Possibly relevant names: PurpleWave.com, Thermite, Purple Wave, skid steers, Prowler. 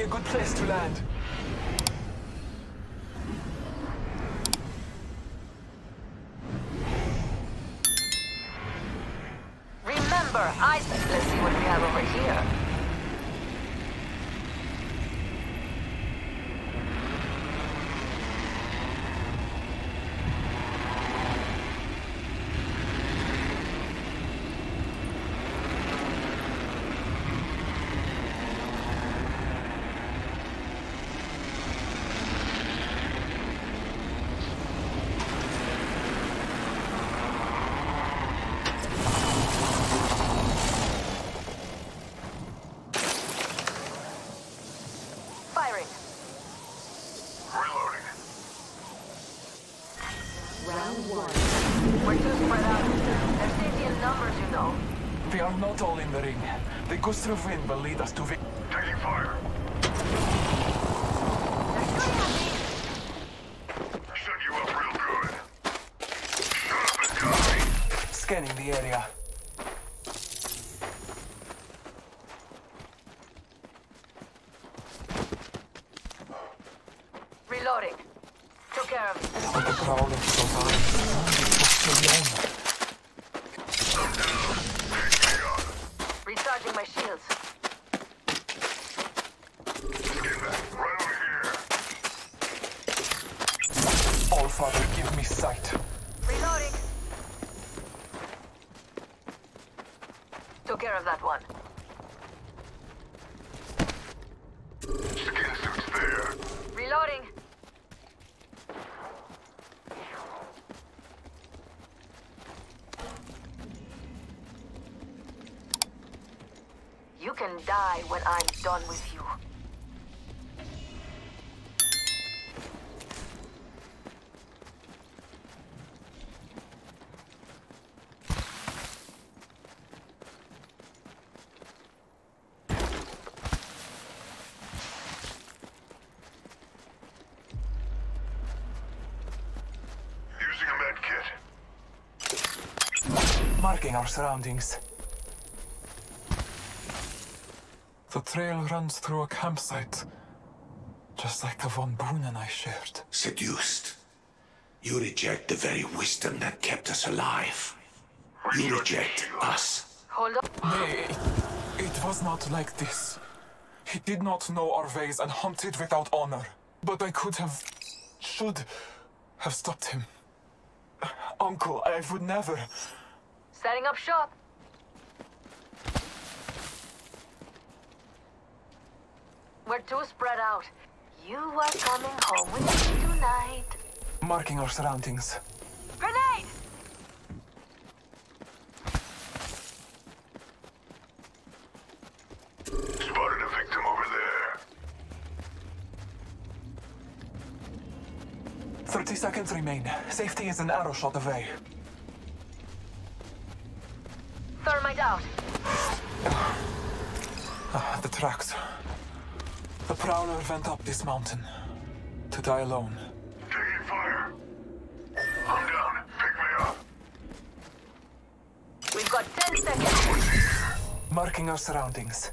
be a good place to land. Remember, Isaac, let's see what we have over here. Not all in the ring. The gust of wind will lead us to victory. Taking fire. Shut you up real good. Shut up and die. Scanning the area. Reloading. Took care of it. The Prowler so far. It's so long. My shields. Get back. Right over here. All Father, give me sight. Reloading. Took care of that one. Skin suits there. Reloading. You can die when I'm done with you. Using a med kit. Marking our surroundings. The trail runs through a campsite, just like the von Boon and I shared. Seduced. You reject the very wisdom that kept us alive. You reject us. Hold up. Nay, it was not like this. He did not know our ways and hunted without honor. But I could have, should have stopped him. Uncle, I would never. Setting up shop. We're too spread out. You are coming home with me tonight. Marking our surroundings. Grenade! Spotted a victim over there. 30 seconds remain. Safety is an arrow shot away. Thermite out. The tracks. The Prowler went up this mountain, to die alone. Taking fire! I'm down, pick me up! We've got 10 seconds! Marking our surroundings.